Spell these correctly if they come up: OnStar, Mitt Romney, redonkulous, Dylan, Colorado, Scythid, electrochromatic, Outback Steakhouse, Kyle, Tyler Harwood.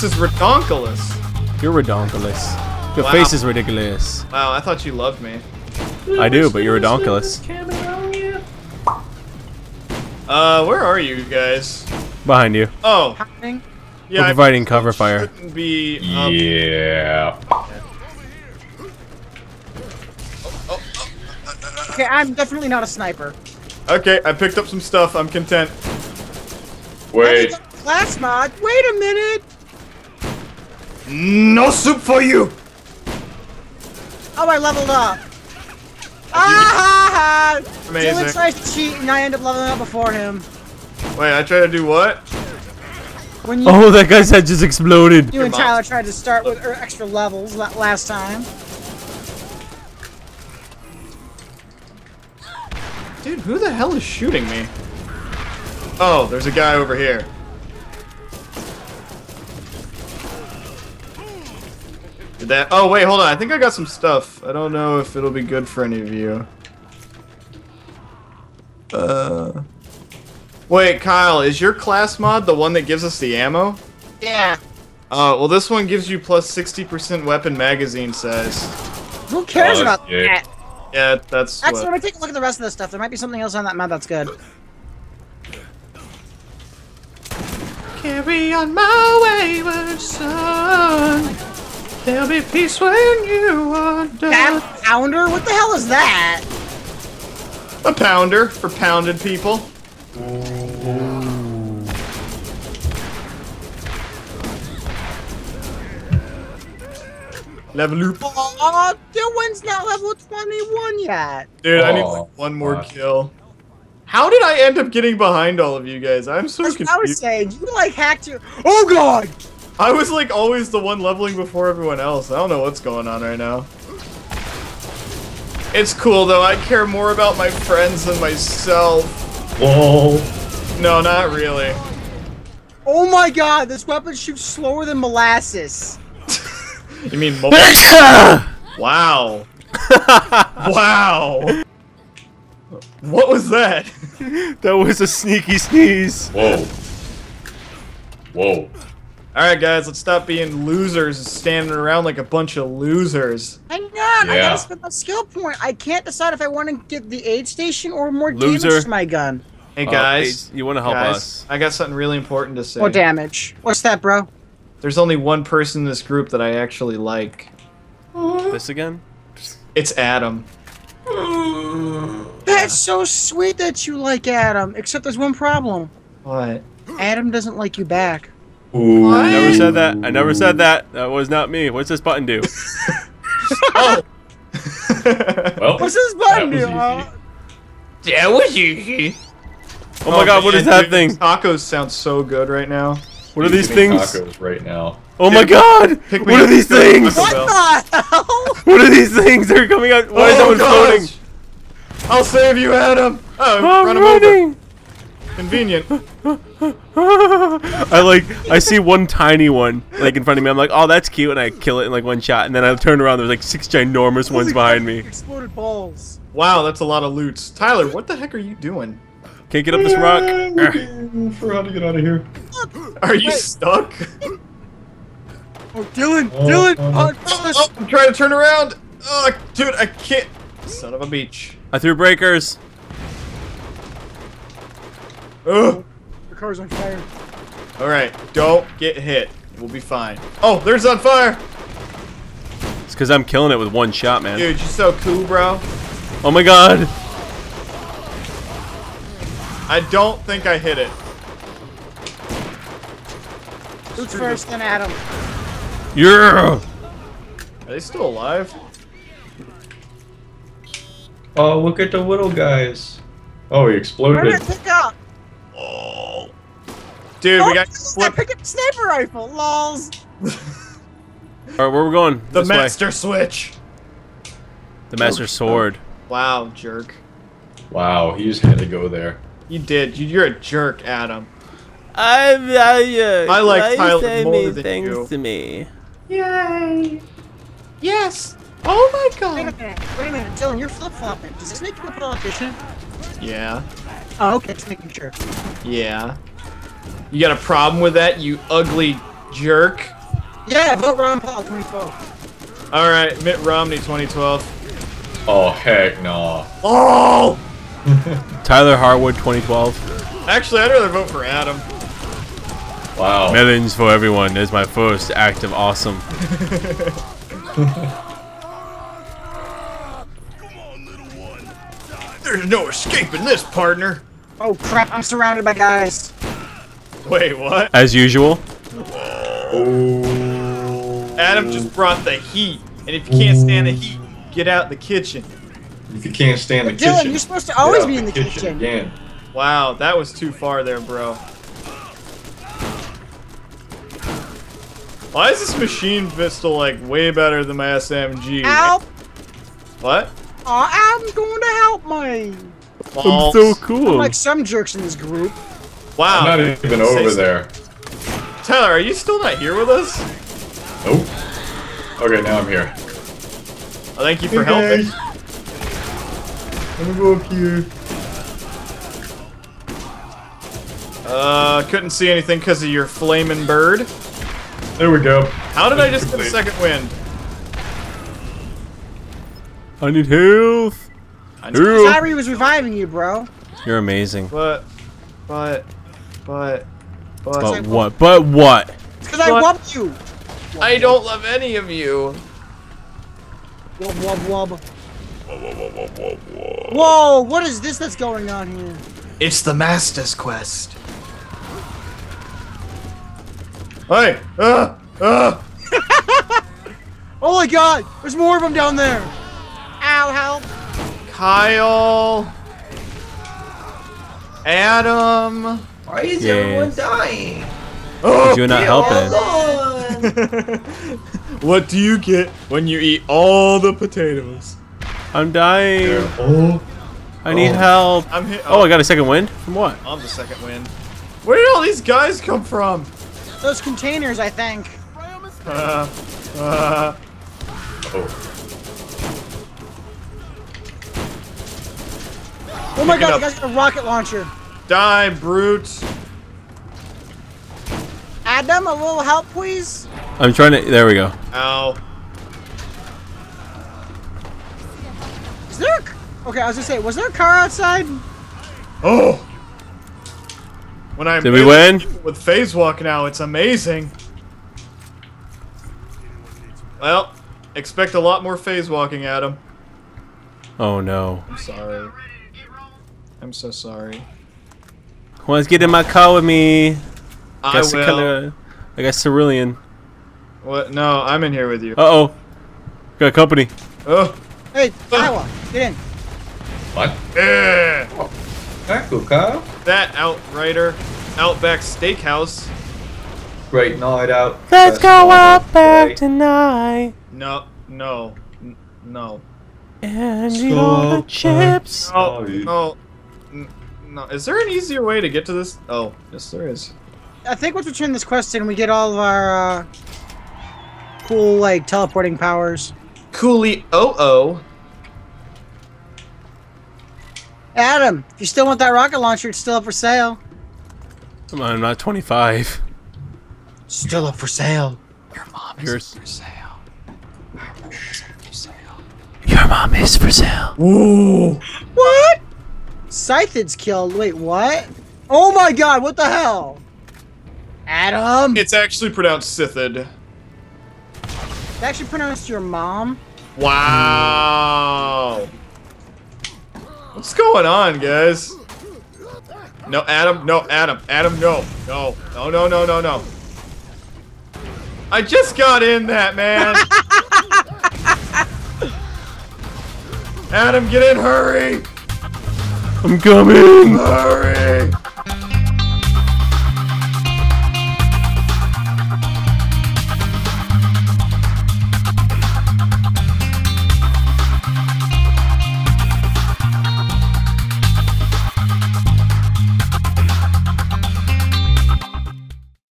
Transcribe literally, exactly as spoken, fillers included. This is redonkulous. You're redonkulous. Your wow. face is ridiculous. Wow, I thought you loved me. I do, but you're redonkulous. Uh, where are you guys? Behind you. Oh. Happening? Yeah, We're providing cover fire. Be, um, yeah. Oh, oh, oh. Okay, I'm definitely not a sniper. Okay, I picked up some stuff. I'm content. Wait. Class mod. Wait a minute. No soup for you. Oh, I leveled up. Ah ha ha! Amazing. Dylan tries to cheat, and I end up leveling up before him. Wait, I try to do what? When you oh, that guy's head just exploded. You and Tyler tried to start with extra levels last time. Dude, who the hell is shooting me? Oh, there's a guy over here. Did that? Oh, wait, hold on. I think I got some stuff. I don't know if it'll be good for any of you. Uh... Wait, Kyle, is your class mod the one that gives us the ammo? Yeah. Uh, well, this one gives you plus sixty percent weapon magazine size. Who cares oh, about good. that? Yeah, that's Actually, what... let me take a look at the rest of this stuff. There might be something else on that mod that's good. Carry on my wayward son. There'll be peace when you are done. That pounder? What the hell is that? A pounder for pounded people. Ooh. Level up. Oh, Dylan's not level twenty-one yet. Dude, oh, I need like one more gosh. kill. How did I end up getting behind all of you guys? I'm so That's confused. I was saying, you like hacked your. Oh god! I was like always the one leveling before everyone else. I don't know what's going on right now. It's cool though. I care more about my friends than myself. Whoa. No, not really. Oh my god, this weapon shoots slower than molasses. You mean molasses? Wow. Wow. What was that? That was a sneaky sneeze. Whoa. Whoa. Alright guys, let's stop being losers and standing around like a bunch of losers. Hang on, yeah. I gotta spend my skill point. I can't decide if I want to get the aid station or more Loser. damage to my gun. Hey guys, uh, hey, you want to help guys, us? I got something really important to say. Or damage. What's that, bro? There's only one person in this group that I actually like. This again? It's Adam. That's so sweet that you like Adam, except there's one problem. What? Adam doesn't like you back. Ooh. I never said that. I never said that. That was not me. What's this button do? Oh. Well, what's this button do? That was easy. Oh my god, what is that thing? Tacos sound so good right now. What are these things? Tacos right now. Oh my god! What are these things? What the hell? What are these things? They're coming out. Why is someone floating? I'll save you, Adam. Oh, I'm running. Convenient. I like, I see one tiny one, like, in front of me. I'm like, oh, that's cute, and I kill it in, like, one shot. And then I turn around, there's, like, six ginormous ones behind me. Exploded balls. Wow, that's a lot of loots. Tyler, what the heck are you doing? Can't get up this rock. For how to get out of here. Are you Wait. stuck? Oh, Dylan, oh, Dylan. Oh, oh, oh, I'm trying to turn around. Oh, dude, I can't. Son of a beach. I threw breakers. Oh, the car's on fire. Alright, don't get hit. We'll be fine. Oh, there's on fire! It's because I'm killing it with one shot, man. Dude, you're so cool, bro. Oh my god. I don't think I hit it. Who's first then Adam? Yeah! Are they still alive? Oh, look at the little guys. Oh, he exploded. Where did it pick up? Oh, dude, oh, we got. I picked up a sniper rifle. Lols. All right, where we're going? The this master way. switch. The master sword. Wow, jerk. Wow, he just had to go there. You did. You're a jerk, Adam. I value. I like Tyler more than things you. To me. Yay! Yes. Oh my god. Wait a minute. Wait a minute, Dylan. You're flip flopping. Does this make you a politician? Yeah. Oh, okay, just making sure. Yeah. You got a problem with that, you ugly Jerk. Yeah, vote Ron Paul twenty twelve. All right, Mitt Romney twenty twelve. Oh heck no. Oh. Tyler Harwood twenty twelve. Actually, I'd rather vote for Adam. Wow. Millions for everyone is my first act of awesome. There's no escaping this, partner. Oh crap, I'm surrounded by guys. Wait, what? As usual. Oh. Adam just brought the heat. And if you can't stand the heat, get out the kitchen. If you can't stand the Dylan, kitchen. Dylan, you're supposed to always be in the, the kitchen. kitchen. Again. Wow, that was too far there, bro. Why is this machine pistol like way better than my S M G? Help! What? Aw, oh, Adam's going to help me. I'm so cool. I'm like some jerks in this group. Wow. I'm not even over there. Tyler, are you still not here with us? Nope. Okay, now I'm here. Oh, thank you for hey, helping. Guys. I'm gonna go up here. Uh, couldn't see anything because of your flaming bird. There we go. How did I just get a second wind? I need health. I need health. Tyree was reviving you, bro. You're amazing. But, but, but, but. But what? But what? It's because I love you. I don't love any of you. Wub wub wub. Whoa, whoa, whoa, whoa, whoa. Whoa, what is this that's going on here? It's the Master's Quest. Hey! Uh, uh. Oh my god! There's more of them down there! Ow, help! Kyle! Adam! Why is yeah. everyone dying? Oh, you're not helping. What do you get when you eat all the potatoes? I'm dying. Oh. I need oh. help. I'm hit. Oh. oh, I got a second wind? From what? I'm the second wind. Where did all these guys come from? Those containers, I think. Uh, uh. Oh. Oh my god, the guy's got a rocket launcher. Die, brutes. Adam, a little help, please. I'm trying to. There we go. Ow. Is there a, okay, I was gonna say, was there a car outside? Oh! When I did we win with phase walk now, it's amazing. Well, expect a lot more phase walking, Adam. Oh no! I'm sorry. I'm so sorry. Well, let's get in my car with me. I Guess will. Kinda, I got cerulean. What? No, I'm in here with you. Uh oh, got company. Oh. Hey, Iowa, get in. What? Yeah. Oh, that's cool, Kyle. That Outrider, Outback Steakhouse. Great night out. Let's go Outback tonight. No, no, n no. And you know the chips. No, no, no. Is there an easier way to get to this? Oh, yes, there is. I think once we turn this quest in, we get all of our uh, cool, like, teleporting powers. Cooley oh oh. Adam, if you still want that rocket launcher, it's still up for sale. Come on, I'm not twenty-five. Still up for sale. Your mom is Yours. for sale. Your mom is for sale. Your mom is for sale. Ooh. What? Scythid's killed. Wait, what? Oh my god, what the hell? Adam. It's actually pronounced Scythid. They actually pronounced your mom. Wow. What's going on, guys? No, Adam. No, Adam. Adam, no. No. No, no, no, no, no. I just got in that, man. Adam, get in. Hurry. I'm coming. Hurry.